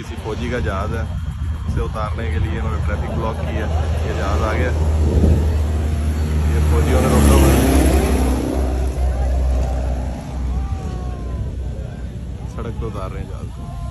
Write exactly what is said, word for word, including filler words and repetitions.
किसी फौजी का जहाज़ है, इसे उतारने के लिए इन्होंने ट्रैफिक ब्लॉक किया। ये जहाज़ आ गया, ये फौजियों ने रोका हुआ है, सड़क पर उतार रहे हैं जहाज़ को।